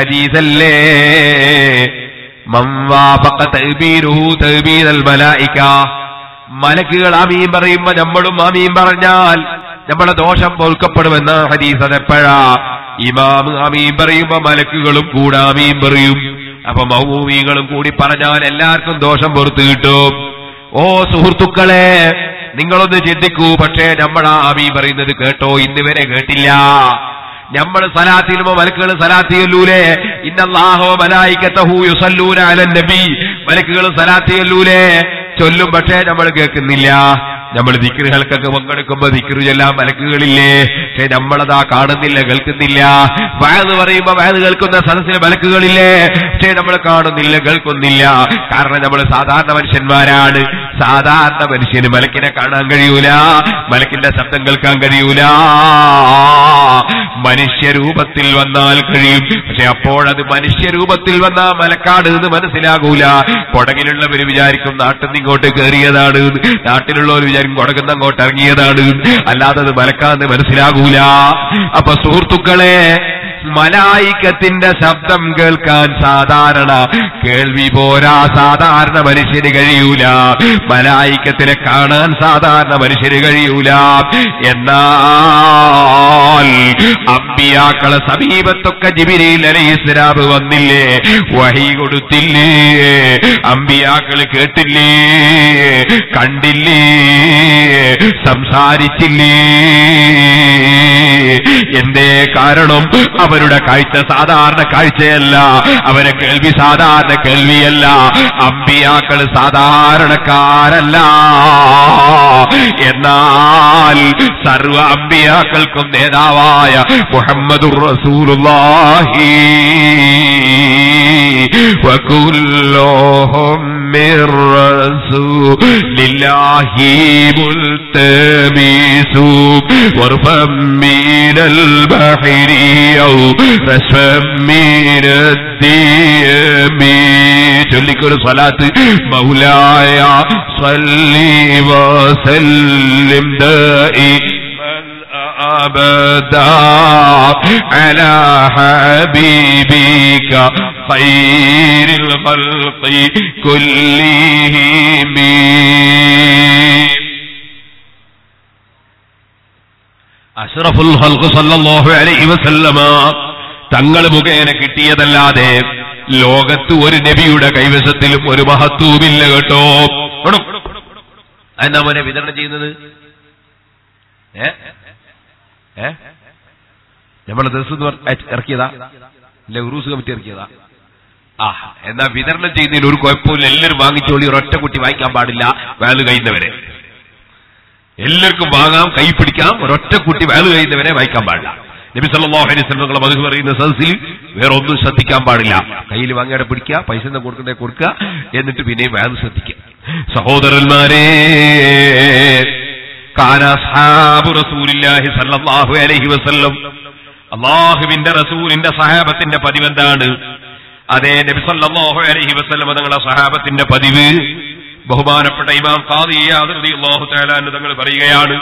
ഹദീസല്ലേ മംവാഫഖ തഅ്ബീറുഹു തഅ്ബീറൽ മലായിക. മലക്കുകൾ ആമീൻ പറയുമ്പോൾ നമ്മളും ആമീൻ പറഞ്ഞാൽ നമ്മുടെ ദോഷം പൊറുക്കപ്പെടുമെന്ന ഹദീസ്. അതെപ്പോഴാ? ഇമാം ആമീൻ പറയുമ്പോ മലക്കുകളും കൂടെ ആമീൻ പറയും. അപ്പൊ മൗമൂമികളും കൂടി പറഞ്ഞാൽ എല്ലാവർക്കും ദോഷം പൊറുത്തു കിട്ടും. ഓ സുഹൃത്തുക്കളെ, നിങ്ങളൊന്ന് ചിന്തിക്കൂ. പക്ഷേ നമ്മൾ ആമീൻ പറയുന്നത് കേട്ടോ? ഇന്ന് വരെ കേട്ടില്ല. നമ്മൾ സലാത്തിലുമോ മലക്കുകൾ സലാത്തി ചൊല്ലൂലേ? ഇന്നല്ലാഹു മലായികതഹു യുസല്ലൂന അലൻ നബി, മലക്കുകൾ സലാത്തി ചൊല്ലൂലേ? ചൊല്ലും, പക്ഷേ നമ്മൾ കേൾക്കുന്നില്ല. നമ്മൾ ദിക്റുകൾക്കൊക്കെ പങ്കെടുക്കുമ്പോ ദിക്റു ചൊല്ലാൻ മലക്കുകളില്ലേ? പക്ഷെ നമ്മളതാ കാണുന്നില്ല, കേൾക്കുന്നില്ല. വഅദ് പറയുമ്പോ വഅദ് കേൾക്കുന്ന സദസ്സിലെ മലക്കുകളില്ലേ? പക്ഷെ നമ്മൾ കാണുന്നില്ല, കേൾക്കുന്നില്ല. കാരണം നമ്മൾ സാധാരണ മനുഷ്യന്മാരാണ്. സാധാരണ മനുഷ്യന് മലക്കിനെ കാണാൻ കഴിയൂല, മലക്കിന്റെ ശബ്ദം കേൾക്കാൻ കഴിയൂല. മനുഷ്യരൂപത്തിൽ വന്നാൽ കഴിയും. പക്ഷെ അപ്പോഴത് മനുഷ്യരൂപത്തിൽ വന്ന മലക്കാട് എന്ന് മനസ്സിലാകൂല. കൊടകിലുള്ളവർ വിചാരിക്കും നാട്ടിൽ ഇങ്ങോട്ട് കയറിയതാണ്, നാട്ടിലുള്ളവർ വിചാരിക്കും കൊടകുന്ന അങ്ങോട്ട് ഇറങ്ങിയതാണ്. അല്ലാതെ അത് മലക്കാന്ന് മനസ്സിലാകൂല. അപ്പൊ സുഹൃത്തുക്കളെ, മലായികത്തിന്റെ ശബ്ദം കേൾക്കാൻ സാധാരണ കേൾവി പോരാ, സാധാരണ മനുഷ്യന് കഴിയൂല. മലായികത്തിനെ കാണാൻ സാധാരണ മനുഷ്യന് കഴിയൂല. എന്നാൽ അമ്പിയാക്കളെ സമീപത്തൊക്കെ ജിബ്രീൽ അലൈഹിസ്സലാം വന്നില്ലേ? വഹി കൊടുത്തില്ലേ? അമ്പിയാക്കള് കേട്ടില്ലേ? കണ്ടില്ലേ? സംസാരിച്ചില്ലേ? എന്തേ കാരണം? അവരുടെ കാഴ്ച സാധാരണ കാഴ്ചയല്ല, അവരെ കേൾവി സാധാരണ കേൾവിയല്ല. അമ്പിയാക്കൾ സാധാരണക്കാരല്ല. എന്നാൽ സർവ അമ്പിയാക്കൾക്കും നേതാവായ മുഹമ്മദുർ റസൂലുള്ളാഹി വകുല്ലുഹും മിർ റസൂലില്ലാഹി മുൽതമിസു വറഫം മിനൽ ബഹരി ഔ റസ്വം മിനദ്ദിയമി. ചൊല്ലിക്കൊരു സ്വലാത്ത്. മൗലായ സ്വല്ലി വസല്ലിം ദൈമൻ അബദാ അലാ ഹബീബിക ഖൈറിൽ ഖൽഖി കുല്ലിഹിം. അഷ്റഫുൽ ഖൽഖി സല്ലല്ലാഹു അലൈഹി വസല്ലമ തങ്ങൾ മുഖേന കിട്ടിയതല്ലാതെ ലോകത്ത് ഒരു നബിയുടെ കൈവശത്തിലും ഒരു മഹത്തൂമില്ല കേട്ടോ. എന്നാ മോനെ വിതരണം ചെയ്യുന്നത്? നമ്മളെ ദിവസം ഇറക്കിയതാ, അല്ലെ ഉറൂസ് കമ്മിറ്റി ഇറക്കിയതാ? എന്നാ വിതരണം ചെയ്യുന്നതിന് ഒരു കുഴപ്പമില്ല. എല്ലാവരും വാങ്ങിച്ചോളി. ഒരൊറ്റ കുട്ടി വാങ്ങിക്കാൻ പാടില്ല. വേല കഴിയുന്നവരെ എല്ലാവർക്കും വാങ്ങാം, കൈ പിടിക്കാം. ഒരൊറ്റ കുട്ടി വേല കഴിയുന്നവരെ വായിക്കാൻ പാടില്ല. നബി സല്ലല്ലാഹു അലൈഹി വസല്ലം മദ്ഹ് പറയുന്ന സദസ്സിൽ വേറെ ഒന്നും ശ്രദ്ധിക്കാൻ പാടില്ല. കയ്യിൽ വാങ്ങിയാടെ പിടിക്കുക, പൈസ എന്താ കൊടുക്കണ്ടേ കൊടുക്കുക, എന്നിട്ട് പിന്നെയും വേറെ ശ്രദ്ധിക്കുക. സഹോദരന്മാരെ, കാന അസ്ഹാബു റസൂലില്ലാഹി സല്ലല്ലാഹു അലൈഹി വസല്ലം, അല്ലാഹുവിന്റെ റസൂലിന്റെ സഹാബത്തിന്റെ പതിവ് എന്താണ്? അതേ നബി സല്ലല്ലാഹു അലൈഹി വസല്ലം തങ്ങളുടെ സഹാബത്തിന്റെ പതിവ്. ബഹുമാനപ്പെട്ട ഇമാം ഖാദി ഇയാദ് റളിയല്ലാഹു തആല അൻഹു തങ്ങൾ പറയുകയാണ്,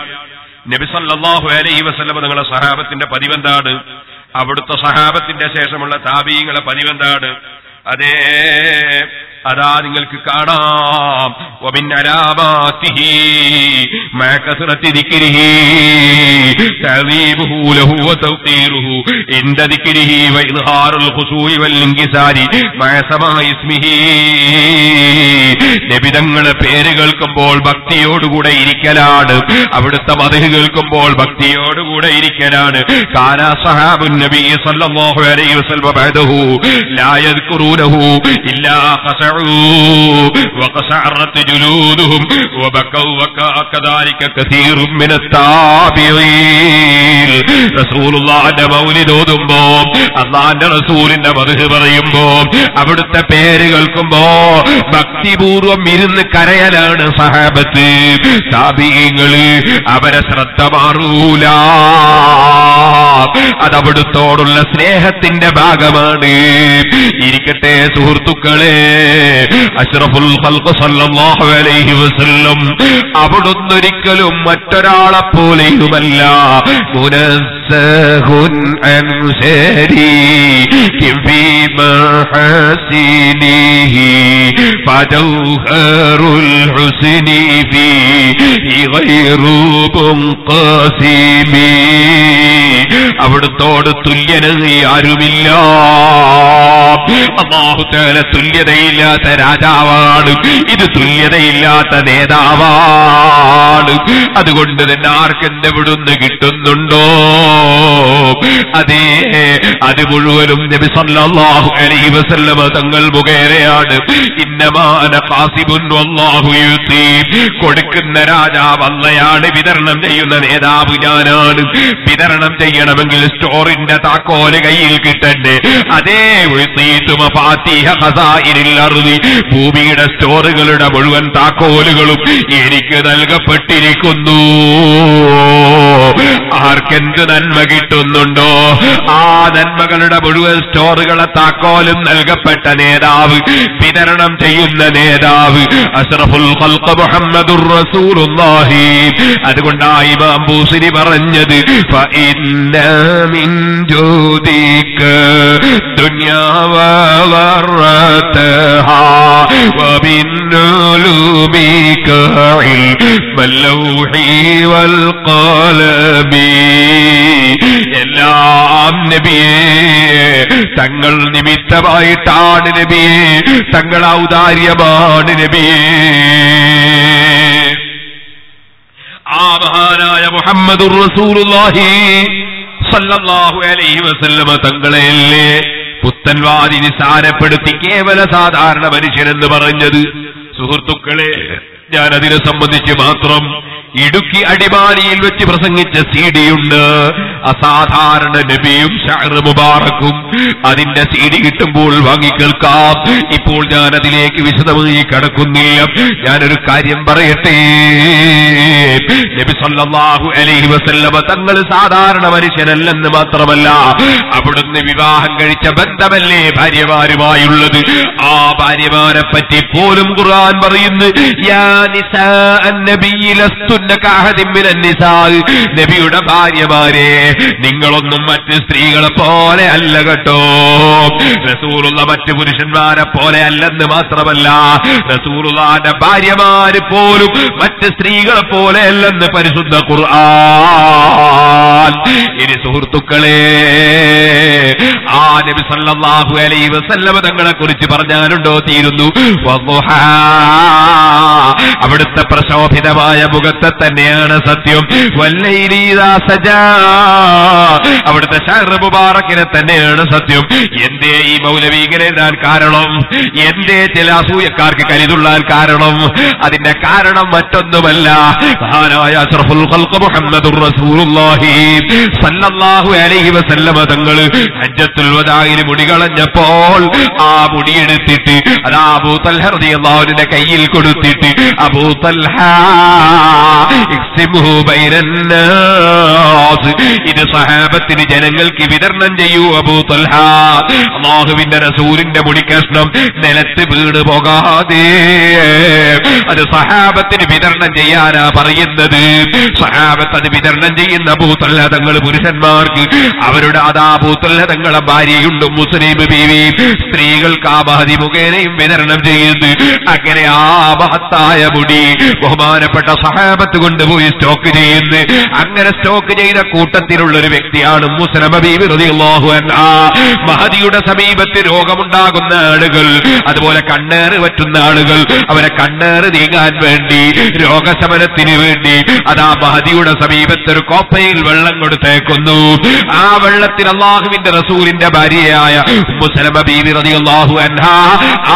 നബി സല്ലല്ലാഹു അലൈഹി വസല്ലം തങ്ങളുടെ സഹാബത്തിന്റെ പതിവെന്താണ്? അവിടുത്തെ സഹാബത്തിന്റെ ശേഷമുള്ള താബീഈങ്ങളെ പതിവെന്താണ്? അതേ, അതാ നിങ്ങൾക്ക് കാണാം, വമിൻ അലാമാതിഹി മാ കസറതി ദിക്രിഹി തഅദീബുഹു ലഹു വതഖീറുഹു ഇൻദ ദിക്രിഹി വഇൽഹാറുൽ ഖുശൂഇ വൽഇൻകിസാരി മാ സമാ ഇസ്മിഹി. നബിതങ്ങളെ പേര് കേൾക്കുമ്പോൾ ഭക്തിയോടുകൂടെ ഇരിക്കലാണ്, അവിടുത്തെ മദ്ഹ് കേൾക്കുമ്പോൾ ഭക്തിയോടുകൂടെ ഇരിക്കലാണ്. കാന സഹാബുൻ നബി സല്ലല്ലാഹു അലൈഹി വസല്ലം ബഅദഹു ലാ യദ്കുറൂനഹു ഇല്ലാ وقشعرت جلودهم وبكوا وكاء كذلك كثير من التابعين. رسول الله عند مولد ودنبوم الله عند رسول عند مدهب ريمبوم أبدت بيرغلكمبوم ഭക്തിപൂർവം ഇരുന്ന് കരയലാണ് സഹാബത്ത്. താബിഈങ്ങള് അവരെ ശ്രദ്ധ മാറൂല. അതവിടുത്തോടുള്ള സ്നേഹത്തിന്റെ ഭാഗമാണ്. ഇരിക്കട്ടെ സുഹൃത്തുക്കളെ, അഷ്റഫുൽ ഖൽഖ് സല്ലല്ലാഹു അലൈഹി വസല്ലം അവിടുന്ന് ഒരിക്കലും മറ്റൊരാളെ പോലെയുമല്ല. മുനസ്സഹുൻ അൻ ശരീ ഫീ മഹസിനിഹി ഫജൗഹറുൽ ഹുസ്നി ഫീ ഗൈറു ഖാസിമി. അവിടുത്തോട് തുല്യനത് ആരുമില്ല. അല്ലാഹു തആല തുല്യതയില്ലാത്ത രാജാവാണ്, ഇത് തുല്യതയില്ലാത്ത നേതാവാണ്. അതുകൊണ്ട് തന്നെ ആർക്കെന്തെവിടുന്ന് കിട്ടുന്നുണ്ടോ അതേ അത് മുഴുവനും നബി സല്ലല്ലാഹു അലൈഹി വസല്ലം തങ്ങൾ മുഖേനയാണ്. ഇന്നമാ അന ഖാസിബുൻ വല്ലാഹു യുതീ, കൊടുക്കുന്ന രാജാവ് അല്ലയാണ്, വിതരണം ചെയ്യുന്ന നേതാവ് ഞാനാണ്. വിതരണം ചെയ്യണമെങ്കിൽ സ്റ്റോറിന്റെ താക്കോല് കയ്യിൽ കിട്ടണ്ടേ? അതേ ഭൂമിയുടെ സ്റ്റോറുകളുടെ മുഴുവൻ താക്കോലുകളും എനിക്ക് നൽകപ്പെട്ടിരിക്കുന്നു. ആർക്കെന്ത് നന്മ കിട്ടുന്നുണ്ടോ ആ നന്മകളുടെ മുഴുവൻ സ്റ്റോറുകളെ താക്കോലും നൽകപ്പെട്ട നേതാവ്, വിതരണം ചെയ്യുന്ന നേതാവ് അഷ്റഫുൽ ഖൽഖ് മുഹമ്മദുർ റസൂലുള്ളാഹി. അതുകൊണ്ടാണ് ഇമാം ബൂസരി പറഞ്ഞത് فَإِنَّ مِنْ جُودِكَ دُنْيَا وَوَرَّتَهَا وَمِنْ عُلُومِكَ عِلْمَ اللَّوْحِ وَالْقَلَمِ. എല്ലാം നബിയേ തങ്ങൾ നിമിത്തമായിട്ടാണ് നബിയേ, തങ്ങൾ ഔദാര്യമാണ് നബിയേ. ആ മഹാനായ മുഹമ്മദുർ റസൂലുള്ളാഹി സല്ലല്ലാഹു അലൈഹി വസല്ലം തങ്ങളെയല്ലേ പുത്തൻവാദി നിസാരപ്പെടുത്തി കേവല സാധാരണ മനുഷ്യനെന്ന് പറഞ്ഞത്? സുഹൃത്തുക്കളെ, ഞാൻ അതിനെ സംബന്ധിച്ച് മാത്രം ഇടുക്കി അടിമാലിയിൽ വെച്ച് പ്രസംഗിച്ച CD ഉണ്ട്. അസാധാരണ നബിയും ശഅർ മുബാറക്കും, അതിന്റെ CD കിട്ടുമ്പോൾ വാങ്ങിക്കേൾക്കാം. ഇപ്പോൾ ഞാൻ അതിലേക്ക് വിശദമായി കടക്കുന്നില്ല. ഞാനൊരു കാര്യം പറയട്ടെ. നബി സല്ലല്ലാഹു അലൈഹി വസല്ലം തങ്ങൾ സാധാരണ മനുഷ്യനല്ലെന്ന് മാത്രമല്ല, അവിടുന്ന് വിവാഹം കഴിച്ച ബന്ധമല്ലേ ഭാര്യമാരുമായുള്ളത്. ആ ഭാര്യമാരെ പറ്റി പോലും ഖുർആൻ പറയുന്നു യാ നിസാ അന്നബിയ നബിയുടെ ഭാര്യമാരെ, നിങ്ങളൊന്നും മറ്റ് സ്ത്രീകളെ പോലെ അല്ല കേട്ടോ. റസൂലുള്ള മറ്റ് പുരുഷന്മാരെ പോലെ അല്ലെന്ന് മാത്രമല്ല, റസൂലുള്ളാന്റെ ഭാര്യമാര് പോലും മറ്റ് സ്ത്രീകളെ പോലെ അല്ലെന്ന് പരിശുദ്ധ ഖുർആൻ. ഇനി സുഹൃത്തുക്കളെ, ആ നബി സല്ലല്ലാഹു അലൈഹി വസല്ലം തങ്ങളെ കുറിച്ച് പറഞ്ഞാലുണ്ടോ തീരുന്നു. അവിടുത്തെ പ്രശോഭിതമായ മുഖത്തെ തന്നെയാണ് സത്യം. അവിടുത്തെ ശഅർ മുബാറക്കിനെ തന്നെയാണ് സത്യം. എന്തേ ഈ മൗലവീകരെ എഴുതാൻ കാരണം, എന്തേ ചില അസൂയക്കാർക്ക് കരുതുള്ളാൻ കാരണം, അതിന്റെ കാരണം മറ്റൊന്നുമല്ല മഹാനായ അഷ്റഫുൽ ഖൽഖ് മുഹമ്മദുർ റസൂലുള്ളാഹി സല്ലല്ലാഹു അലൈഹി വസല്ലം തങ്ങൾ ഹജ്ജത്തുൽ വദാഇൽ മുടി കളഞ്ഞപ്പോൾ ആ മുടിയെടുത്തിട്ട് അത് അബൂ തൽഹ റളിയല്ലാഹു അൻഹുവിന്റെ കയ്യിൽ കൊടുത്തിട്ട് അബൂ തൽഹ ഇത് സഹാബത്തിന് ജനങ്ങൾക്ക് വിതരണം ചെയ്യൂ. അബൂ തൽഹ, അല്ലാഹുവിന്റെ റസൂലിന്റെ മുടിക്കഷ്ണം നിലത്ത് വീണ് പോകാതെ അത് സഹാബത്തിന് വിതരണം ചെയ്യാനാ പറയുന്നത്. സഹാബത്ത് അത് വിതരണം ചെയ്യുന്ന അബൂ തൽഹ തങ്ങൾ പുരുഷന്മാർക്ക് അവരുടെ അതാ അബൂ തൽഹ തങ്ങളെ ഭാര്യയുണ്ട് മുസ്ലിം ബീവി, സ്ത്രീകൾക്ക് ആ മഹതി മുഖേനയും വിതരണം ചെയ്യുന്നു. അങ്ങനെ ആ മഹത്തായ മുടി ബഹുമാനപ്പെട്ട സഹാബത്ത് കൊണ്ടുപോയി സ്റ്റോക്ക് ചെയ്യുന്നു. അങ്ങനെ സ്റ്റോക്ക് ചെയ്ത കൂട്ടത്തിലുള്ള ഒരു വ്യക്തിയാണ് മുസ്ലിമ ബീവി റളിയല്ലാഹു അൻഹാ. മഹദിയുടെ സമീപത്ത് രോഗമുണ്ടാകുന്ന ആളുകൾ, അതുപോലെ കണ്ണേറ് പറ്റുന്ന ആളുകൾ, അവരെ കണ്ണേറ് നീങ്ങാൻ വേണ്ടി രോഗശമനത്തിന് വേണ്ടി അതാ മഹദിയുടെ സമീപത്ത് ഒരു കോപ്പയിൽ വെള്ളം കൊടുത്തേക്കുന്നു. ആ വെള്ളത്തിൽ അല്ലാഹുവിന്റെ റസൂലിന്റെ ഭാര്യയായ മുസ്ലിമ ബീവി റളിയല്ലാഹു അൻഹാ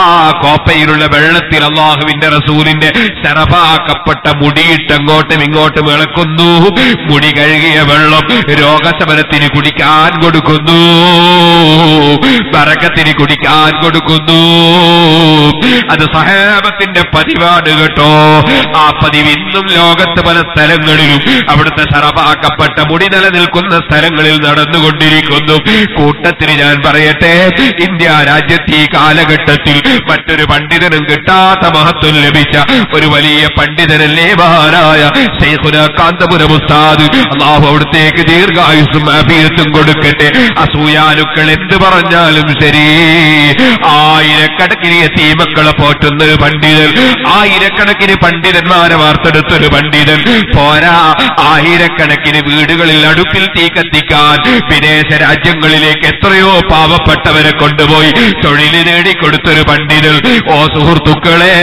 ആ കോപ്പയിലുള്ള വെള്ളത്തിൽ അല്ലാഹുവിന്റെ റസൂലിന്റെ ശറഫാക്കപ്പെട്ട മുടിയിട്ട അങ്ങോട്ടും ഇങ്ങോട്ടും ഇളക്കുന്നു. മുടി കഴുകിയ വെള്ളം രോഗശമനത്തിന് കുടിക്കാൻ കൊടുക്കുന്നു, ബറക്കത്തിന് കുടിക്കാൻ കൊടുക്കുന്നു. അത് സഹാബത്തിന്റെ പതിവാണ് കേട്ടോ. ആ പതിവിന്നും ലോകത്ത് പല സ്ഥലങ്ങളിലും അവിടുത്തെ ശറബാക്കപ്പെട്ട മുടി നിലനിൽക്കുന്ന സ്ഥലങ്ങളിൽ നടന്നുകൊണ്ടിരിക്കുന്നു. കൂട്ടത്തിന് ഞാൻ പറയട്ടെ, ഇന്ത്യ രാജ്യത്ത് ഈ കാലഘട്ടത്തിൽ മറ്റൊരു പണ്ഡിതനും കിട്ടാത്ത മഹത്വം ലഭിച്ച ഒരു വലിയ പണ്ഡിതനല്ലേ മഹാനായ ശൈഖുന കാന്തപുരം ഉസ്താദ്. അല്ലാഹു അവിടത്തേക്ക് ദീർഘായുസ്സും ആഫിയത്തും കൊടുക്കട്ടെ. അസൂയാലുക്കൾ എന്ത് പറഞ്ഞാലും ശരി, ആയിരക്കണക്കിന് യതീമക്കളെ പോറ്റുന്ന ഒരു പണ്ഡിതൻ, ആയിരക്കണക്കിന് പണ്ഡിതന്മാരെ വാർത്തെടുത്തൊരു പണ്ഡിതൻ, പോരാ ആയിരക്കണക്കിന് വീടുകളിൽ അടുപ്പിൽ തീ കത്തിക്കാൻ വിദേശ രാജ്യങ്ങളിലേക്ക് എത്രയോ പാവപ്പെട്ടവരെ കൊണ്ടുപോയി തൊഴിൽ നേടിക്കൊടുത്തൊരു പണ്ഡിതൻ. ഓ സുഹൃത്തുക്കളെ,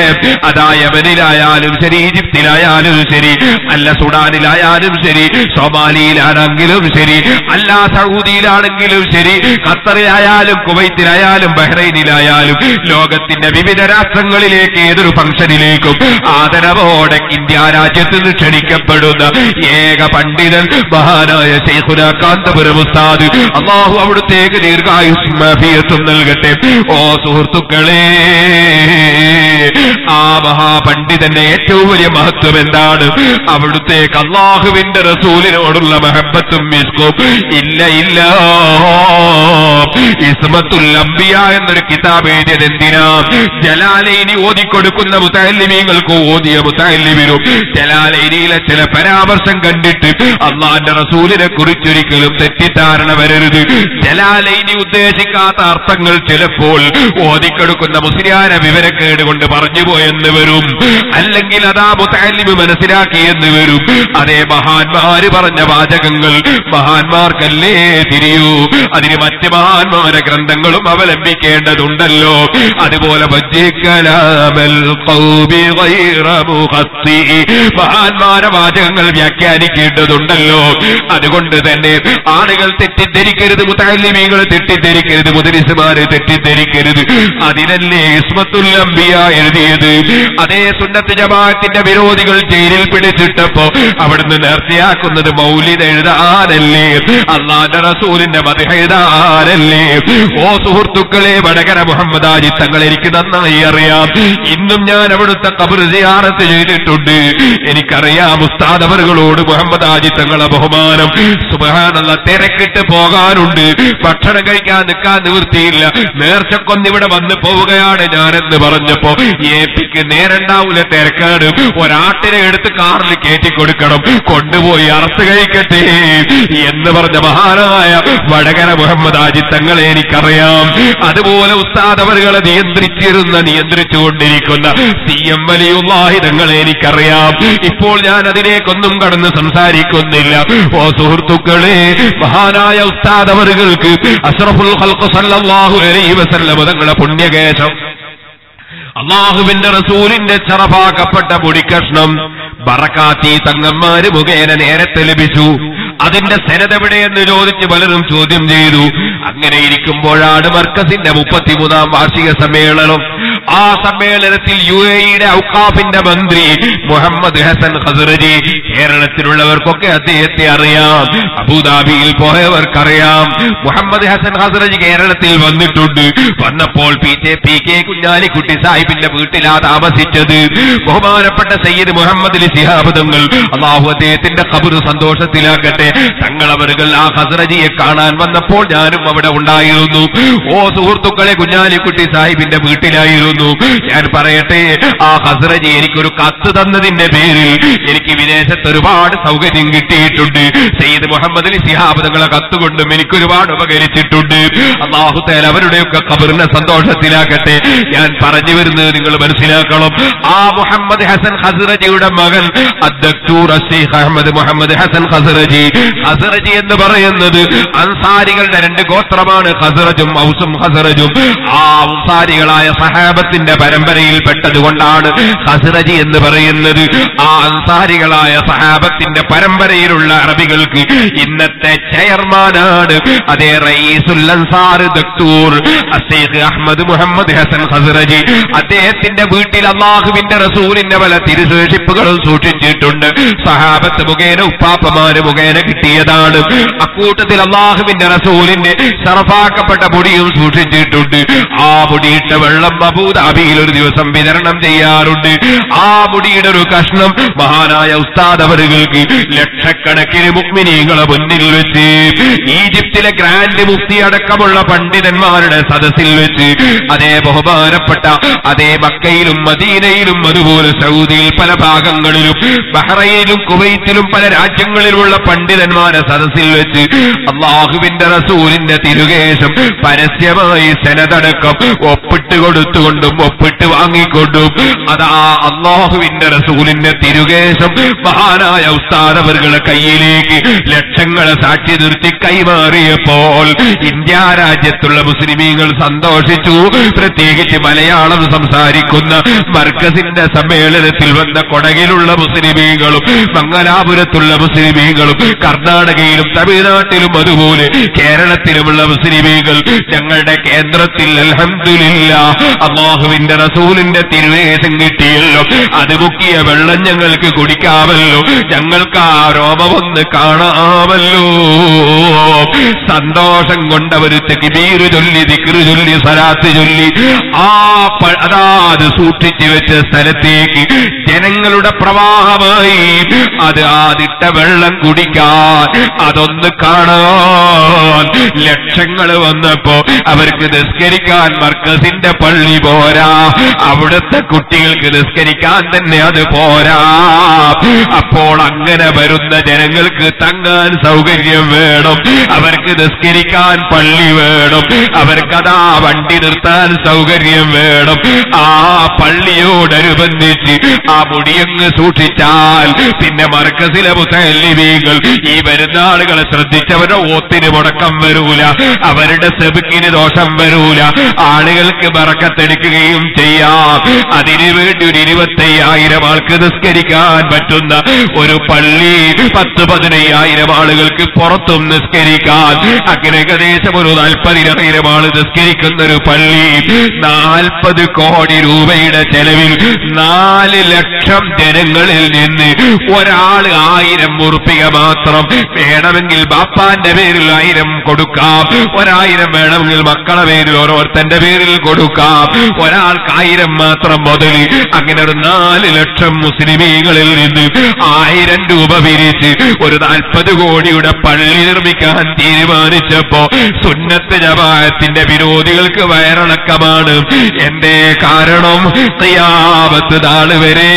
അതാ യമനിലായാലും ശരി, ഈജിപ്തിലായാലും ശരി, അല്ല സുഡാനിലായാലും ശരി, സൊമാലിയിലാണെങ്കിലും ശരി, അല്ല സൗദിയിലാണെങ്കിലും ശരി, ഖത്തറിലായാലും കുവൈത്തിലായാലും ബഹ്റൈനിലായാലും ലോകത്തിന്റെ വിവിധ രാഷ്ട്രങ്ങളിലേക്ക് ഏതൊരു ഫംഗ്ഷനിലേക്കും ആദരവോടെ ഇന്ത്യ രാജ്യത്ത് നിന്ന് ക്ഷണിക്കപ്പെടുന്ന ഏക പണ്ഡിതൻ മഹാനായ ശൈഖുന കാന്തപുരം ഉസ്താദ്. അല്ലാഹു അവിടുത്തേക്ക് ദീർഘായുസ്സും ആഫിയത്തും നൽകട്ടെ. ഓ സുഹൃത്തുക്കളെ, ആ മഹാപണ്ഡിതന്റെ ഏറ്റവും വലിയ മഹത്വം എന്താണ്? അവിടുത്തേക്ക് അള്ളാഹുവിന്റെ റസൂലിനോടുള്ള മഹബത്തും ഇഷ്കും. ഇല്ല ഇല്ല, ഇസ്മത്തുൽ അംബിയ എന്നൊരു കിതാബ് എഴുതിയത് എന്തിനാ? ജലാലൈനി ഓതിക്കൊടുക്കുന്ന മുതഅല്ലിമീങ്ങൾക്ക് ഓതിയ മുതഅല്ലിമിനും ജലാലൈനിയിലെ ചില പരാമർശം കണ്ടിട്ട് അള്ളാന്റെ റസൂലിനെ കുറിച്ചൊരിക്കലും തെറ്റിദ്ധാരണ വരരുത്. ജലാലൈനി ഉദ്ദേശിക്കാത്ത അർത്ഥങ്ങൾ ചിലപ്പോൾ ഓതിക്കൊടുക്കുന്ന മുസ്ലിയാരെ വിവരക്കേട് കൊണ്ട് പറഞ്ഞു പോയെന്ന് വരും, അല്ലെങ്കിൽ അതാ മുതഅല്ലിമ് മനസ്സിലാക്കിയെന്ന് വരും. അതേ മഹാന്മാര് പറഞ്ഞ വാചകങ്ങൾ മഹാന്മാർക്കല്ലേ തിരിയൂ, അതിന് മറ്റ് മഹാന്മാരെ ഗ്രന്ഥങ്ങളും അവലംബിക്കേണ്ടതുണ്ടല്ലോ. അതുപോലെ മഹാന്മാരെ വാചകങ്ങൾ വ്യാഖ്യാനിക്കേണ്ടതുണ്ടല്ലോ. അതുകൊണ്ട് തന്നെ ആളുകൾ തെറ്റിദ്ധരിക്കരുത്, മുതഅല്ലിമീങ്ങൾ തെറ്റിദ്ധരിക്കരുത്, മുദരിസുമാരെ തെറ്റിദ്ധരിക്കരുത്. അതിനല്ലേ ഇസ്മത്തുൽ അംബിയ എഴുതിയത്. അതേ സുന്നത്ത് ജമാഅത്തിന്റെ വിരോധികൾ ജയിലിൽ പിടിച്ചിട്ടപ്പോ അവിടുന്ന് നേർച്ചയാക്കുന്നത് മൗലിദ് എഴുതാനല്ലേ, അല്ലാഹുവിന്റെ റസൂലിന്റെ മദ്ഹ് എഴുതാനല്ലേ. ഓ സുഹൃത്തുക്കളെ, വടകര മുഹമ്മദ് ആജി തങ്ങൾ എനിക്ക് നന്നായി അറിയാം. ഇന്നും ഞാൻ അവിടുത്തെ ഖബർ സിയാറത്ത് ചെയ്തിട്ടുണ്ട്. എനിക്കറിയാം ഉസ്താദ് അവറുകളോട് മുഹമ്മദ് ആജി തങ്ങളെ ബഹുമാനം. സുബ്ഹാനല്ലാ, തിരക്കിട്ട് പോകാനുണ്ട്, ഭക്ഷണം കഴിക്കാൻ നിൽക്കാൻ നിവൃത്തിയില്ല, നേർച്ചക്കൊന്നിവിടെ വന്ന് പോവുകയാണ് ഞാനെന്ന് പറഞ്ഞപ്പോ ഏപ്പിക്ക് നേരണ്ടാവൂല, തിരക്കാട്, ഒരാട്ടിനെ എടുത്ത് കാറിൽ കയറ്റി കൊടുക്കണം, കൊണ്ടുപോയി അറസ്റ്റ് കഴിക്കട്ടെ എന്ന് പറഞ്ഞ മഹാനായ വടകര മുഹമ്മദ് ആജി തങ്ങളെ എനിക്കറിയാം. അതുപോലെ ഉസ്താദവറുകളെ നിയന്ത്രിച്ചുകൊണ്ടിരിക്കുന്ന സി എം വലിയുള്ളാഹി തങ്ങളെ എനിക്കറിയാം. ഇപ്പോൾ ഞാൻ അതിലേക്കൊന്നും കടന്ന് സംസാരിക്കുന്നില്ല. ഓ സുഹൃത്തുക്കളെ, മഹാനായ ഉസ്താദവറുകൾക്ക് അഷ്റഫുൽ ഖൽഖ് സല്ലല്ലാഹു അലൈഹി വസല്ലം തങ്ങളുടെ പുണ്യകേശം, അള്ളാഹുവിന്റെ റസൂലിന്റെ ചറബാക്കപ്പെട്ട മുടിക്കഷ്ണം ബറക്കാത്തി തങ്ങന്മാര് മുഖേന നേരത്തെ ലഭിച്ചു. അതിന്റെ സനതെവിടെയെന്ന് ചോദിച്ച് പലരും ചോദ്യം ചെയ്തു. അങ്ങനെ ഇരിക്കുമ്പോഴാണ് മർക്കസിന്റെ 33ാം വാർഷിക സമ്മേളനം. ആ സമ്മേളനത്തിൽ യുഎഇയുടെ ഔഖാഫിന്റെ മന്ത്രി മുഹമ്മദ് ഹസൻ ഖസറജി, കേരളത്തിലുള്ളവർക്കൊക്കെ അദ്ദേഹത്തെ അറിയാം, അബുദാബിയിൽ പോയവർക്കറിയാം. മുഹമ്മദ് ഹസൻ ഖസറജി കേരളത്തിൽ വന്നിട്ടുണ്ട്. വന്നപ്പോൾ പി കെ കുഞ്ഞാലിക്കുട്ടി സാഹിബിന്റെ വീട്ടിലാ താമസിച്ചത്. ബഹുമാനപ്പെട്ട സയ്യിദ് മുഹമ്മദ് ശിഹാബ് തങ്ങൾ, അല്ലാഹു അദ്ദേഹത്തിന്റെ ഖബർ സന്തോഷത്തിലാകട്ടെ, തങ്ങളവറുകൾ ആ ഖസറജിയെ കാണാൻ വന്നപ്പോൾ ഞാനും അവിടെ ഉണ്ടായിരുന്നു. ഓ സുഹൃത്തുക്കളെ, കുഞ്ഞാലിക്കുട്ടി സാഹിബിന്റെ വീട്ടിലായിരുന്നു. ഞാൻ പറയട്ടെ, ആ ഖസറജി എനിക്കൊരു കത്ത് തന്നതിന്റെ പേരിൽ എനിക്ക് വിദേശത്ത് ഒരുപാട് സൗകര്യം കിട്ടിയിട്ടുണ്ട്. സയ്യിദ് മുഹമ്മദ് ശിഹാബ് തങ്ങളെ കത്ത് കൊണ്ടും എനിക്ക് ഒരുപാട് ഉപകരിച്ചിട്ടുണ്ട്. അല്ലാഹു തആല അവരുടെയൊക്കെ ഖബറിനെ സന്തോഷത്തിലാകട്ടെ. ഞാൻ പറഞ്ഞു വരുന്നത് നിങ്ങൾ മനസ്സിലാക്കണം. ആ മുഹമ്മദ് ഹസൻ ഖസറജിയുടെ മകൻ അദ്ദക്തൂർ അശീഖ് അഹമ്മദ് മുഹമ്മദ് ഹസൻ ഖസറജി. ഖസറജി എന്ന് പറയുന്നത് അൻസാരികളുടെ രണ്ട് ഗോത്രമാണ്, ഖസറജും ഔസും ഖസറജും. ആ അൻസാരികളായ സഹാബത്ത് ത്തിന്റെ പരമ്പരയിൽപ്പെട്ടതുകൊണ്ടാണ് ഹസ്റജ് എന്ന് പറയുന്നത്. ആ അൻസാരികളായ സഹാബത്തിന്റെ പരമ്പരയിലുള്ള അറബികൾക്ക് ഇന്നത്തെ ചെയർമാനാണ്, അതേ റയീസുൽ അൻസാർ ദക്തൂർ അസ്സൈഖ് അഹ്മദ് മുഹമ്മദ് ഹസൻ ഹസ്റജി. അദ്ദേഹത്തിന്റെ വീട്ടിൽ അല്ലാഹുവിന്റെ റസൂലിന്റെ പല തിരുശേഷിപ്പുകളും സൂക്ഷിച്ചിട്ടുണ്ട്. സഹാബത്ത് മുഖേന ഉപ്പാപ്പമാര് മുഖേന കിട്ടിയതാണ്. അക്കൂട്ടത്തിൽ അല്ലാഹുവിന്റെ റസൂലിന്റെ ശറഫാക്കപ്പെട്ട പൊടിയും സൂക്ഷിച്ചിട്ടുണ്ട്. ആ പൊടിയിട്ട വെള്ളം അബൂദാബിയിൽ ഒരു ദിവസം വിതരണം ചെയ്യാറുണ്ട്. ആ പൊടിയുടെ ഒരു കഷ്ണം മഹാനായ ഉസ്താദ് അവറുകൾക്ക് ലക്ഷക്കണക്കിന് മുഅ്മിനീങ്ങളെ മുന്നിൽ വെച്ച് ഈജിപ്തിലെ ഗ്രാൻഡ് മുഫ്തി അടക്കമുള്ള പണ്ഡിതന്മാരുടെ സദസ്സിൽ വെച്ച്, അതേ ബഹുമാനപ്പെട്ട അതേ മക്കയിലും മദീനയിലും അതുപോലെ സൗദിയിൽ പല ഭാഗങ്ങളിലും ബഹ്റൈനിലും കുവൈത്തിലും പല രാജ്യങ്ങളിലുള്ള പണ്ഡിതന്മാരെ സദസ്സിൽ വെച്ച് അല്ലാഹുവിന്റെ റസൂലിന്റെ തിരുകേശം പരസ്യമായി സനതടക്കം ഒപ്പിട്ട് കൊടുത്തുകൊണ്ടും ഒപ്പിട്ട് വാങ്ങിക്കൊണ്ടും അതാ അല്ലാഹുവിന്റെ റസൂലിന്റെ തിരുകേശം മഹാനായ ഉസ്താദ് അവരുടെ കയ്യിലേക്ക് ലക്ഷങ്ങളെ സാക്ഷി നിർത്തി കൈമാറിയപ്പോൾ ഇന്ത്യ രാജ്യത്തുള്ള മുസ്ലിമീങ്ങൾ സന്തോഷിച്ചു. പ്രത്യേകിച്ച് മലയാളം സംസാരിക്കുന്ന മർക്കസിന്റെ സമ്മേളനത്തിൽ വന്ന കൊടകിലുള്ള മുസ്ലിമീങ്ങളും മംഗലാപുരത്തുള്ള മുസ്ലിമീങ്ങളും കർണാടകയിലും തമിഴ്നാട്ടിലും അതുപോലെ കേരളത്തിലുമുള്ള മുസ്ലിമീങ്ങൾ ഞങ്ങളുടെ കേന്ദ്രത്തിൽ അൽഹംദുലില്ലാഹ് അല്ലാഹുവിന്റെ റസൂലിന്റെ തിരുവേശം കിട്ടിയല്ലോ, അത് മുക്കിയ വെള്ളം ഞങ്ങൾക്ക് കുടിക്കാമല്ലോ, ഞങ്ങൾക്ക് ആ രോമമൊന്ന് കാണാമല്ലോ. സന്തോഷം കൊണ്ടവര് തക്ബീർ ചൊല്ലി, ദിക്റ് ചൊല്ലി, സലാത്ത് ചൊല്ലി അതാത് സൂക്ഷിച്ചു വെച്ച സ്ഥലത്തേക്ക് ജനങ്ങളുടെ പ്രവാഹമായി അത് ആദിട്ട വെള്ളം കുടിക്കാൻ അതൊന്ന് കാണാൻ ലക്ഷങ്ങൾ വന്നപ്പോ അവർക്ക് നിസ്കരിക്കാൻ മർക്കസിന്റെ പള്ളി പോരാ, അവിടുത്തെ കുട്ടികൾക്ക് നിസ്കരിക്കാൻ തന്നെ അത് പോരാ. അപ്പോൾ അങ്ങനെ വരുന്ന ജനങ്ങൾക്ക് തങ്ങാൻ സൗകര്യം വേണം, അവർക്ക് നിസ്കരിക്കാൻ പള്ളി വേണം, അവർക്കതാ വണ്ടി നിർത്താൻ സൗകര്യം വേണം. ആ പള്ളിയോടനുബന്ധിച്ച് ആ മുടിയങ്ങ് സൂക്ഷിച്ചാൽ പിന്നെ മർക്കസിലെ മുസല്ലിമീങ്ങൾ ഈ വരുന്ന ആളുകളെ ശ്രദ്ധിച്ചവരുടെ ഓത്തിന് മുടക്കം വരൂല, അവരുടെ സെബിക്കിന് ദോഷം വരൂല, ആളുകൾക്ക് ബറക്കത്തെടുക്കുകയും ചെയ്യാം. അതിനു വേണ്ടി ഒരു 25,000 ആൾക്ക് നിസ്കരിക്കാൻ പറ്റുന്ന ഒരു പള്ളി 10-15,000 ആളുകൾക്ക് പുറത്തും നിസ്കരിക്കാൻ, അങ്ങനെ ഏകദേശം ഒരു 40,000 ആൾ നിസ്കരിക്കുന്ന ഒരു പള്ളി 40 കോടി രൂപയുടെ ചെലവിൽ 4 ലക്ഷം ജനങ്ങളിൽ നിന്ന് ഒരാൾ 1,000 ഉറുപ്പിക മാത്രം, വേണമെങ്കിൽ ബാപ്പാന്റെ പേരിൽ 1,000 കൊടുക്കാം, 1,000 വേണമെങ്കിൽ മക്കളുടെ പേരിൽ ഓരോരുത്തന്റെ പേരിൽ കൊടുക്കാം, ഒരാൾക്ക് 1,000 മാത്രം മുതൽ അങ്ങനെ ഒരു 4 ലക്ഷം മുസ്ലിമീങ്ങളിൽ നിന്ന് 1,000 രൂപ പിരിച്ച് ഒരു 40 കോടിയുടെ പള്ളി നിർമ്മിക്കാൻ തീരുമാനിച്ചപ്പോ സുന്നത്ത് ജമാഅത്തിന്റെ വിരോധികൾക്ക് വയറിളക്കമാണ്. എന്റെ കാരണം ഖിയാമത്ത് നാൾ വരെ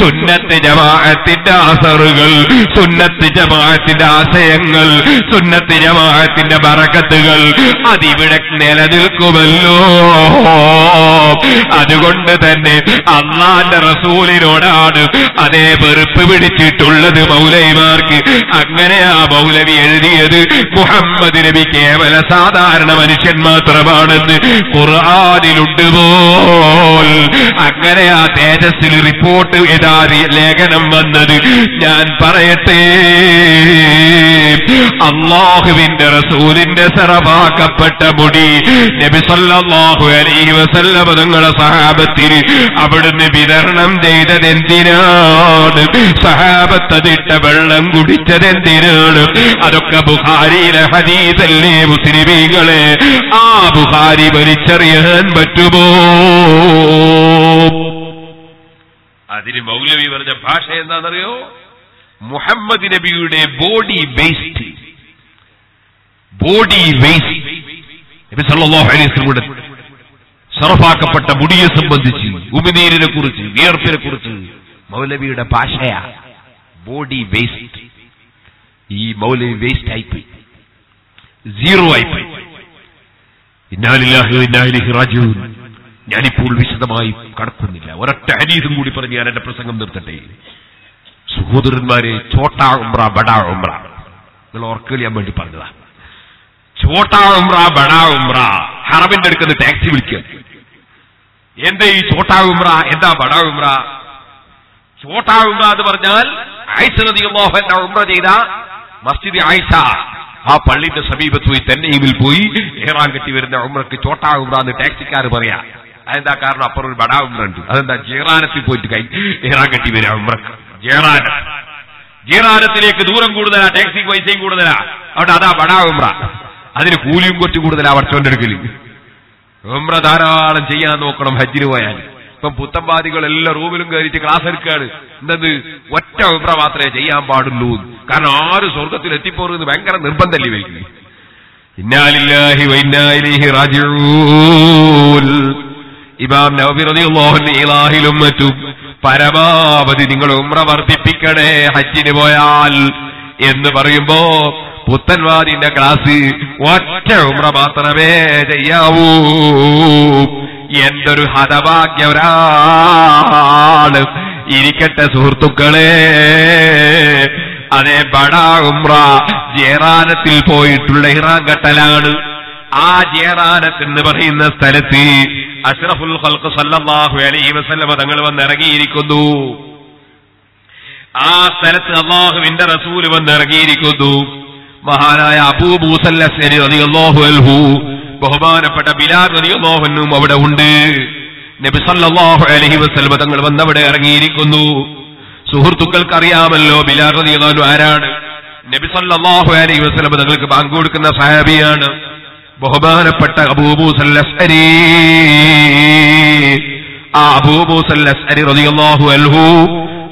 സുന്നത്ത് ജമാഅത്തിന്റെ അസറുകൾ, സുന്നത്ത് ജമാഅത്തിന്റെ ആശയങ്ങൾ, സുന്നത്ത് ജമാഅത്തിന്റെ ബറക്കത്തുകൾ അതിവിടെ നിലനിൽക്കുമല്ലോ. അതുകൊണ്ട് തന്നെ അല്ലാഹുവിന്റെ റസൂലിനോടാണ് അതേ വെറുപ്പ് പിടിച്ചിട്ടുള്ളത് മൗലവിമാർക്ക്. അങ്ങനെ ആ മൗലവി എഴുതിയത് മുഹമ്മദ് നബി കേവല സാധാരണ മനുഷ്യൻ മാത്രമാണെന്ന് ഖുർആനിലുണ്ട് പോൽ. അങ്ങനെ ആ തേജസ്സിൽ റിപ്പോർട്ട് ലേഖനം വന്നത് ഞാൻ പറയട്ടെ. അല്ലാഹുവിന്റെ റസൂലിന്റെ സറവാക്കപ്പെട്ട മുടി നബി സല്ലല്ലാഹു അലൈഹി വസല്ലം തങ്ങളുടെ സഹാബത്തിന് അവിടുന്ന് വിതരണം ചെയ്തതെന്തിനാണ്? സഹാബത്തതിട്ട വെള്ളം കുടിച്ചതെന്തിനാണ്? അതൊക്കെ ബുഖാരിയിലെ ഹദീസല്ലേ മുസ്ലിമീങ്ങളെ. ആ ബുഖാരി വലിച്ചെറിയാൻ പറ്റുമോ? അതിന് മൗലവി പറഞ്ഞ ഭാഷ എന്താണെന്നറിയോ? മുഹമ്മദ് നബിയുടെ ബോഡി വേസ്റ്റ്, ബോഡി വേസ്റ്റ്. നബി സല്ലല്ലാഹു അലൈഹി വസല്ലമയുടെ സറഫാക്കപ്പെട്ട മുടിയെ സംബന്ധിച്ച്, ഉമിനീരിനെ കുറിച്ച്, വിയർപ്പിനെ കുറിച്ച് മൗലവിയുടെ ഭാഷയാ ബോഡി വേസ്റ്റ്. ഈ മൗലവി വേസ്റ്റ് ആയിപ്പോയി, സീറോ ആയിപ്പോയി. ഇന്നാ ലില്ലാഹി വ ഇന്നാ ഇലൈഹി റാജിഊൻ. ഞാനിപ്പോൾ വിശദമായി കടക്കുന്നില്ല, ഒരൊറ്റ ഹദീസും കൂടി പറഞ്ഞ് ഞാൻ എന്റെ പ്രസംഗം നിർത്തട്ടെ. സഹോദരന്മാരെ, ചോട്ടാ ഉംറ ബടാ ഉംറ നിങ്ങൾ ഓർക്കളിയാൻ വേണ്ടി പറഞ്ഞതാ. ചോട്ടാ ഉംറ ബടാ ഉംറ. ഹറമിന്റെ അടുക്കുന്ന ടാക്സി വിളിക്കുക, Yende Chota Umrah, Enda Bada Umrah. Chota Umrah the Barjan, Aisha radhiyallahu anha Umrah Jeda, Masjid Aisha. How Pali the Sabibatu then he will pui, Herangative in the Umrah Chota Umrah, the taxi car Baria, and the Karna Puru Bada Umrah, and the Jeran is put together, Herangative in Umrah, Jeran. Jeran is the Kuduram Gurda, taxi by saying Gurda, or Dada Bada Umrah. And then Kulim go to Gurda, our children will. Umrah Dara and Jayano from Hajiriwayan. From Putabadi got a little room in the class. What Umravatra Jayam Badulu? Kanar is also to the Tipur in the banker and the Pandalivi. Nalila, he went Nali, he Rajul. Ibam Navirani, Ila, Hilumatu, Paraba, but the Dingle Umravarti Picade, Hajiriwayal, in the Barimbo. Puttanwadi in the Klasi, what Umra Batanabed Yahu Yendur Hadabak Yavran Irikatas Hurtukale Ade Bada Umra Jeran Tilpo Tulera Gatalan A Jeran at Nabarina Stalati Ashraful Khalqa Sallallahu Alaihi Wasallam Dangalvan Naragi Kudu A Salat Allah Winda Rasulvan Naragi Kudu Maharaya Abu Musa al-As'ari radiyallahu anhu Bahumana Bilal radiyallahu anhu Mavada Hunde Nabi sallallahu alayhi wa sallam Tangal vandavada arangirikundu Suhurtukal kariyamallo Bilal radiyallahu anhu arad Nabi sallallahu alayhi wa sallam Tangal bangudukkunna sahabiyan Bahumana Abu Musa al-As'ari Abu Musa al-As'ari radiyallahu anhu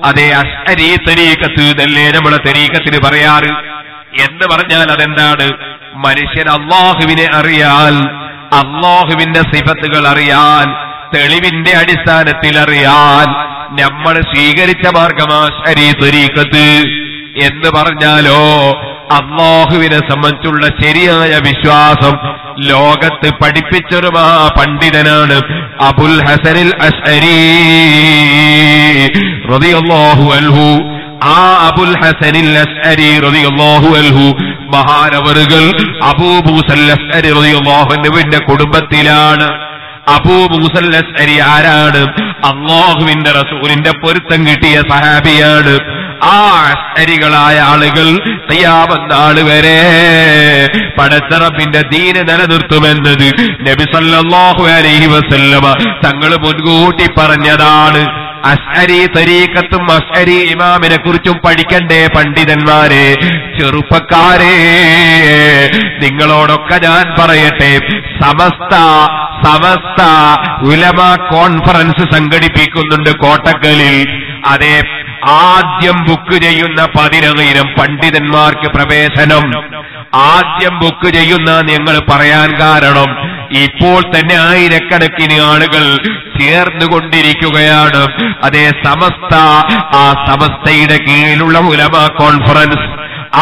Ade As'ari tariqathu dalle namada tariqathinu parayaru In the Varjala Rendadu, Marishan Allah Hivine Arial, Allah Hivine Sifatical Arial, Telivinde Addistan Tilarial, Namar Sigarita Bargamas Arisarikatu, in the Varjalo, Allah Hivine Samantula Cheria Vishwasam, Logat the Padipiturama Pandidanam, Abul Hasanil Asari, Radiallahu Anhu. Abul Hasan al-As'ari radiyallahu anhu Mahanavargal Abu Musa al-As'ari radiyallahu anhu in the Kudumbathilan Abu Musa al-As'ari Arad Allahu in the Rasul in the Purthangitiya Sahabiyad As'arigalaya Alagal Tiyabandal Vere Padasarab in the Deen and Anadurtumendadu Nabi sallallahu alayhi wa sallam Tangalabudguti Paranyadad As'ari Tariqatum As'ari Imamine Kurchum Padikande Pandidanmare Chirupakare Ningalodokka Njan Parayate Samasta Ulama Conference Sanghadipikkunnundu Kotakkalil Ade Aadyam Book Cheyyunna 12000 Pandidanmarkku Pravesanam Aadyam Book Cheyyunna Ningal Parayan Karanam ഇപ്പോൾ തന്നെ ആയിരക്കണക്കിന് ആളുകൾ ചേർന്നുകൊണ്ടിരിക്കുകയാണ് അതേ സമസ്ത ആ സമസ്തയുടെ കീഴിലുള്ള ഉലമാ conference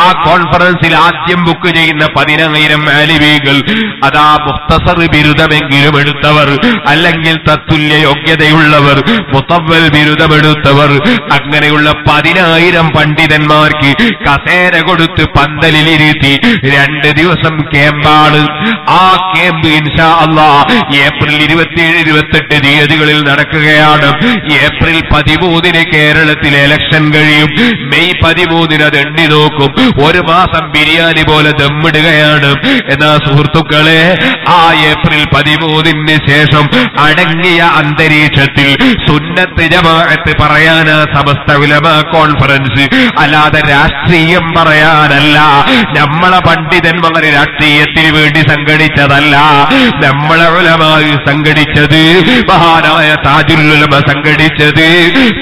ആ കോൺഫറൻസിൽ ആദ്യം ബുക്ക് ചെയ്യുന്ന 12000 ആലിമീകൾ അതാ മുഖ്തസർ ബിരുദമെങ്കിലും എടുത്തവർ അല്ലെങ്കിൽ തത്തുല്യ യോഗ്യതയുള്ളവർ മുതവ്വൽ ബിരുദമെടുത്തവർ അങ്ങനെയുള്ള 10000 പണ്ഡിതന്മാർക്ക് കസേര കൊടുത്ത് പന്തലിലിരുത്തി 2 ദിവസം ക്യാമ്പാണ് ആ ക്യാമ്പ് ഇൻഷാ അല്ലാഹ് ഏപ്രിൽ 27 28 തീയതികളിൽ നടക്കുകയാണ് ഏപ്രിൽ 13ന് കേരളത്തിലെ ഇലക്ഷൻ കഴിയും മെയ് 13ന് അത് എണ്ണി നോക്കും One masam biryani pole dammidukayan enna suhurthukale aa April 13 nu shesham adangiya antareekshathil sunnat jama'at parayana samasta ulama conference alada rashtriyam parayanalla nammala pandidanmare rashtriyathil vendi sanghadichathalla nammala ulama sanghadichathu mahanaya tajul ulama sanghadichathu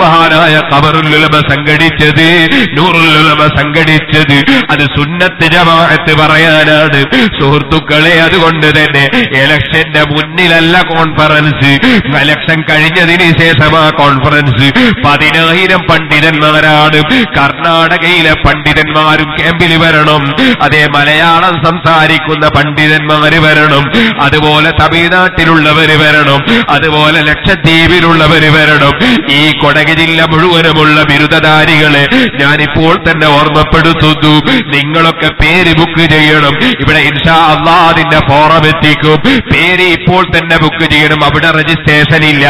mahanaya qabarul ulama sanghadichathu noorul ulama sanghadichathu അത് സുന്നത്ത് ജമാഅത്ത് പറയാനാണ് സുഹൃത്തുക്കളെ അതുകൊണ്ട് തന്നെ ഇലക്ഷന്റെ മുന്നിലല്ല conference election കഴിഞ്ഞതിന് ശേഷം ആ conference 10000 പണ്ഡിതന്മാരാണ് കർണാടകയിലെ പണ്ഡിതന്മാരും ക്യാമ്പിൽ വരണം അതേ മലയാളം സംസാരിക്കുന്ന പണ്ഡിതന്മാർ വരണം അതുപോലെ തമിഴ്നാട്ടിലുള്ളവർ വരണം അതുപോലെ ലക്ഷദ്വീപിലുള്ളവർ വരണം ഈ കൊടക് ജില്ല മുഴുവനുമുള്ള ബിരുദധാരികളെ ഞാനിപ്പോൾ തന്നെ ഓർമ്മപ്പെടുത്തു ഉദു നിങ്ങളൊക്കെ പേര് ബുക്ക് ചെയ്യണം. ഇവിടെ ഇൻഷാ അല്ലാഹ് അതിന്റെ ഫോറം എത്തിക്കും. പേര് ഇപ്പോൾ തന്നെ ബുക്ക് ചെയ്യണം. അവിടെ രജിസ്ട്രേഷൻ ഇല്ല.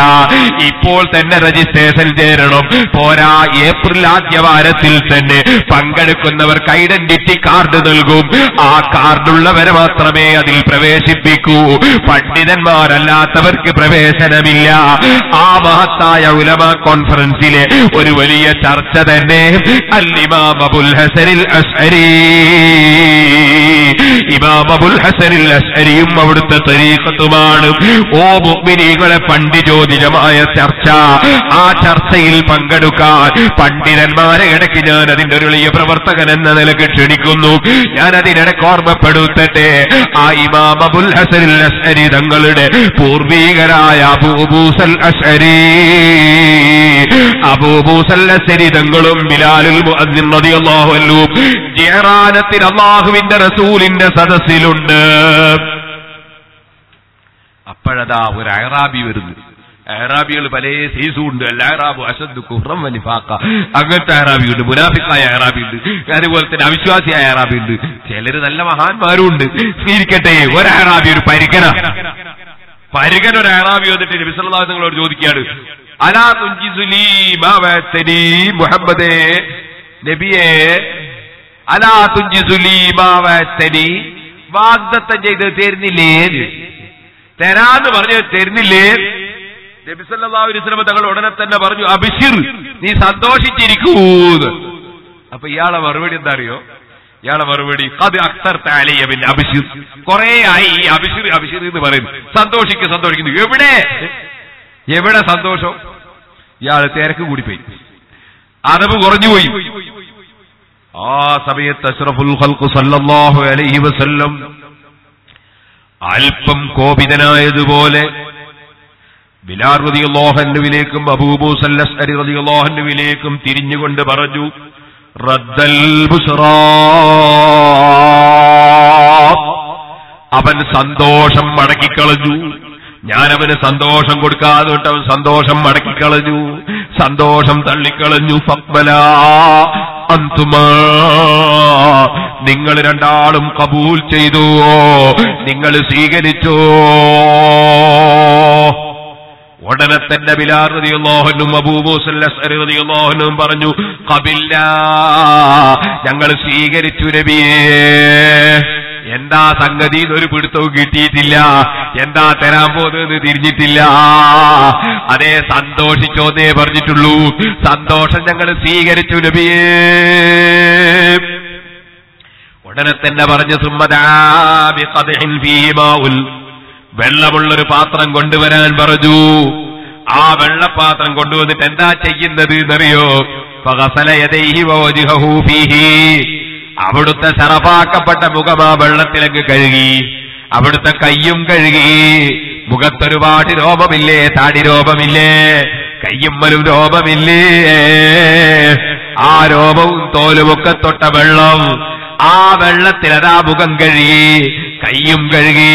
ഇപ്പോൾ തന്നെ രജിസ്ട്രേഷൻ ചേരണം. പോരാ, ഏപ്രിൽ ആദ്യ വാരത്തിൽ തന്നെ പങ്കെടുക്കുന്നവർക്ക് ഐഡന്റിറ്റി കാർഡ് നൽകും. ആ കാർഡുള്ളവരെ മാത്രമേ അതിൽ പ്രവേശിപ്പിക്കൂ. പണ്ഡിതന്മാരല്ലാത്തവർക്ക് പ്രവേശനമില്ല. ആ മഹത്തായ ഉലമ കോൺഫറൻസിലെ ഒരു വലിയ ചർച്ച തന്നെ അൽ-ഇമാം അബുൽ ഹസനിൽ അശ്അരി, ഇമാം അബുൽ ഹസനിൽ അശ്അരിയും അവിടുത്തെ തരീഖത്തുമാണ്. ഓ മുഅ്മിനീങ്ങളെ, പണ്ട് ചോദിതമായ ചർച്ച. ആ ചർച്ചയിൽ പങ്കെടുക്കാൻ പണ്ഡിതന്മാരെ ഇടയ്ക്ക് ഞാൻ അതിന്റെ ഒരു വലിയ പ്രവർത്തകൻ എന്ന നിലയ്ക്ക് ക്ഷണിക്കുന്നു. ഞാൻ അതിനിടയ്ക്ക് ഓർമ്മപ്പെടുത്തട്ടെ, ആ ഇമാം അബുൽ ഹസനിൽ അശ്അരി തങ്ങളുടെ പൂർവീകരായ അബൂബൂസൽ അശ്അരി, അബൂബൂസൽ അശ്അരി തങ്ങളും ബിലാലുൽ മുഅദ്ദിൻ റളിയല്ലാഹു അൻഹു ജിഹ്റാനത്തിൽ അല്ലാഹുവിന്റെ റസൂലിന്റെ സദസ്സിലുണ്ട്. അപ്പോഴതാ ഒരു അഹ്റാബി വരുന്നു. അഹ്റാബികൾ പല സൈസും ഉണ്ട്. അല്ലാഹു അശദ്ദു കുഫ്റൻ വനിഫാഖ, അങ്ങനത്തെ അഹ്റാബിയുണ്ട്. മുനാഫിക്കായ അഹ്റാബിയുണ്ട്. അതുപോലെ തന്നെ അവിശ്വാസിയായ അഹ്റാബിയുണ്ട്. ചിലര് നല്ല മഹാന്മാരും ഉണ്ട്. ഇരിക്കട്ടെ, ഒരു അഹ്റാബി, ഒരു പരിഗണ ഒരു അഹ്റാബി വന്നിട്ട് നബി സല്ലല്ലാഹു അലൈഹി വസല്ലം ചോദിക്കുകയാണ്, അലാ തുൻജിസുലി മാ വഅതനി മുഹമ്മദേ, നബിയേ അലാ തുൻജിസുലി മാ വഅതനി, വാഗ്ദത്തം ചെയ്ത് തരുന്നില്ലേ, തരാന്ന് പറഞ്ഞ് തരുന്നില്ലേ? നബി സല്ലല്ലാഹു അലൈഹി വസല്ലം തങ്ങൾ ഉടനെ തന്നെ പറഞ്ഞു, അബിശിർ, നീ സന്തോഷിച്ചിരിക്കൂ. അപ്പൊ ഇയാളെ മറുപടി എന്താ അറിയോ? ഇയാളെ മറുപടി ഖദ് അക്തർത അലൈയ ബിൽ അബിശിർ, കുറേ ആയി അബിശിർ അബിശിർ എന്ന് പറയുന്നു. സന്തോഷിക്കുന്നു സന്തോഷിക്കുന്നു. എവിടെ സന്തോഷം? ഇയാള് തിരക്ക് കൂടിപ്പോയി, അറബ് കുറഞ്ഞുപോയി. ആ സമയത്ത് അഷ്റഫുൽ ഖൽഖ് സല്ലല്ലാഹു അലൈഹി വസല്ലം അല്പം കോപിതനായതുപോലെ ബിലാൽ റളിയല്ലാഹു അൻഹുവിലേക്കും അബൂബൂസ അൽ-അശ്അരി റളിയല്ലാഹു അൻഹുവിലേക്കും തിരിഞ്ഞുകൊണ്ട് പറഞ്ഞു, റദ്ദൽ ബുസ്റാ, അവൻ സന്തോഷം മടക്കിക്കളഞ്ഞു. ഞാനവന് സന്തോഷം കൊടുക്കാതെ അവൻ സന്തോഷം മടക്കിക്കളഞ്ഞു, സന്തോഷം തള്ളിക്കളഞ്ഞു. ഫഖ്ബല അന്തുമാ, നിങ്ങൾ രണ്ടാളും കബൂൽ ചെയ്തു, നിങ്ങൾ സ്വീകരിച്ചോ. ഉടനെ തന്നെ ബിലാൽ റളിയല്ലാഹു അൻഹു അബൂബൂസ അൽ-അശ്അരി റളിയല്ലാഹു അൻഹു പറഞ്ഞു, ഖബിൽനാ, ഞങ്ങൾ സ്വീകരിച്ചു നബിയേ. എന്താ സംഗതി? ഒരു പിടുത്തവും കിട്ടിയിട്ടില്ല. എന്താ തരാൻ പോകുന്നത് തിരിഞ്ഞിട്ടില്ല. അതേ സന്തോഷിച്ചോന്നേ പറഞ്ഞിട്ടുള്ളൂ. സന്തോഷം ഞങ്ങൾ സ്വീകരിച്ചു നബിയേ. ഉടനെ തന്നെ പറഞ്ഞു, സുമ്മദാ ബിഖദ്ഹിൻ ഫീഹി മാഉൽ, വെള്ളമുള്ളൊരു പാത്രം കൊണ്ടുവരാൻ പറഞ്ഞു. ആ വെള്ളപ്പാത്രം കൊണ്ടുവന്നിട്ട് എന്താ ചെയ്യുന്നത് എന്നറിയോ? ഫഗസല യദൈഹി വവജ്ഹഹു ഫീഹി, അവിടുത്തെ ശറഫാക്കപ്പെട്ട മുഖം ആ വെള്ളത്തിലേക്ക് കഴുകി, അവിടുത്തെ കയ്യും കഴുകി. മുഖത്തൊരുപാട് രോമമില്ലേ? താടി രോമമില്ലേ? കയ്യുമ്മലും രോമമില്ലേ? ആ രോമവും തോലുമൊക്കെ തൊട്ട വെള്ളം, ആ വെള്ളത്തിൽ അതാ മുഖം കഴുകി, കയ്യും കഴുകി.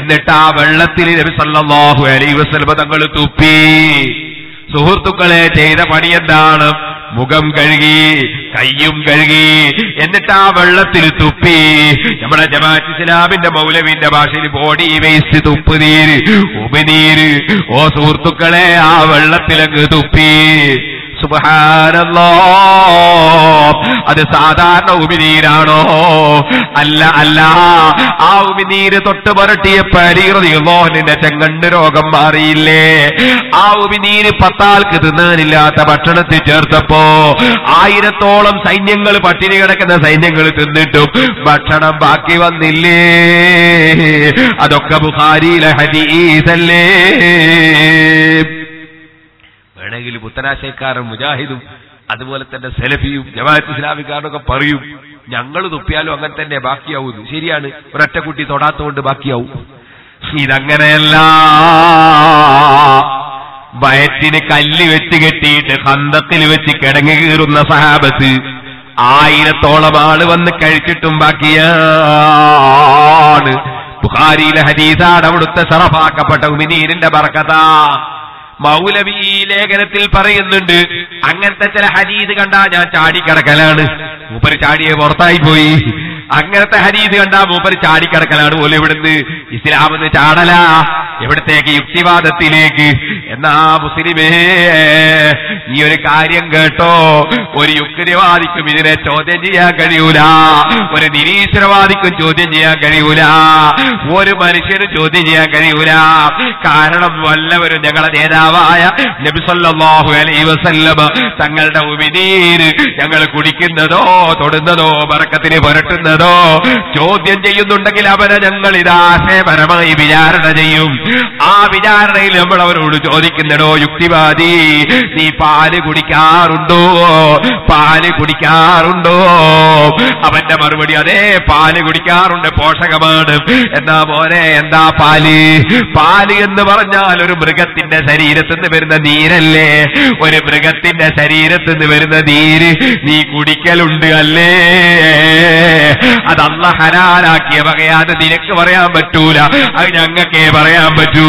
എന്നിട്ട് ആ വെള്ളത്തിൽ നബി സല്ലല്ലാഹു അലൈഹി വസല്ലം തങ്ങൾ തുപ്പി. സുഹൃത്തുക്കളെ, ചെയ്ത പണി എന്താണ്? മുഖം കഴുകി, കയ്യും കഴുകി, എന്നിട്ട് ആ വെള്ളത്തിൽ തുപ്പി. നമ്മുടെ ജമാഅത്ത് ഇസ്ലാമിന്റെ മൗലവിന്റെ ഭാഷയിൽ ബോഡി വേസ്റ്റ്, തുപ്പുനീര്, ഉപനീര്. ഓ സുഹൃത്തുക്കളെ, ആ വെള്ളത്തിലങ്ങ് തുപ്പി. സുബ്ഹാനല്ലാഹ്, അത് സാധാരണ ഉമിനീരാണോ? അല്ല അല്ല, ആ ഉമിനീര് തൊട്ട് പുരട്ടിയ പരിഹൃതിന്റെ ചെങ്കണ്ണ് രോഗം മാറിയില്ലേ? ആ ഉമിനീര് പത്താൾക്ക് തിന്നാനില്ലാത്ത ഭക്ഷണത്തിൽ ചേർത്തപ്പോ 1000-ഓളം സൈന്യങ്ങൾ, പട്ടിണി കിടക്കുന്ന സൈന്യങ്ങൾ തിന്നിട്ടും ഭക്ഷണം ബാക്കി വന്നില്ലേ? അതൊക്കെ ബുഖാരിയിലെ ഹദീസല്ലേ? ിൽ പുത്തനാശയക്കാരൻ മുജാഹിദും അതുപോലെ തന്നെ സെലഫിയും ജമാഅത്ത് ഇസ്ലാമിക്കാരനൊക്കെ പറയും, ഞങ്ങൾ തുപ്പിയാലും അങ്ങനെ തന്നെ ബാക്കിയാവുന്നു. ശരിയാണ്, ഒരൊറ്റ കുട്ടി തൊടാത്തുകൊണ്ട് ബാക്കിയാവും. ഇതങ്ങനെയല്ല. വയറ്റിന് കല്ല് വെച്ച് കെട്ടിയിട്ട് ഹന്തത്തിൽ വെച്ച് കിടങ്ങി കീറുന്ന സഹാബത്ത് 1000-ഓളം ആള് വന്ന് കഴിച്ചിട്ടും ബാക്കിയാണ്. ബുഖാരിയിലെ ഹദീസാണ് അവിടുത്തെ സറഫാക്കപ്പെട്ട ഉമിനീരിന്റെ ബർക്കത. Maulavi Legatil Parayundu, Angatha Hadith Gandana Chadi Karakalan, Upper Chadi Vortai Bui, Angatha Hadith Gandam, Upper Chadi Karakalan, Olivendi, Isilam the Chadala, Evertake, Siva the Tileki, and now Musilibe, Yurikarian Gerto, or Yukureva, the Community Chodenia Gariula, or the Nisrava, the Chodenia Gariula, what a Marisha Chodenia Gariula, Karan of Wallaver and Nagala. Nabi sallallahu alaihi wasallam തങ്ങളുടെ മുഅ്മിനീൻ ഞങ്ങൾ കുടിക്കുന്നതോ തൊടുന്നതോ ബർക്കത്തിനെ പുരട്ടുന്നതോ ചോദ്യം ചെയ്യുന്നുണ്ടെങ്കിൽ അവരെ ഞങ്ങൾ ഇതാശയപരമായി വിചാരണ ചെയ്യും ആ വിചാരണയിൽ നമ്മൾ അവരോട് ചോദിക്കുന്നതോ യുക്തിവാദി നീ പാല് കുടിക്കാറുണ്ടോ അവന്റെ മറുപടി അതേ പാല് കുടിക്കാറുണ്ട് പോഷകമാണ് എന്നാ മോനെ എന്താ പാല് പാല് എന്ന് പറഞ്ഞാൽ ഒരു മൃഗത്തിന്റെ ശരീരം ത്തു വരുന്ന നീരല്ലേ ഒരു മൃഗത്തിന്റെ ശരീരത്തു നിന്ന് വരുന്ന നീര് നീ കുടിക്കലുണ്ട് അല്ലേ അത് അല്ലാഹ് ഹലാലാക്കിയ വകയാതെ നിനക്ക് പറയാൻ പറ്റൂല അത് ഞങ്ങൾക്കേ പറയാൻ പറ്റൂ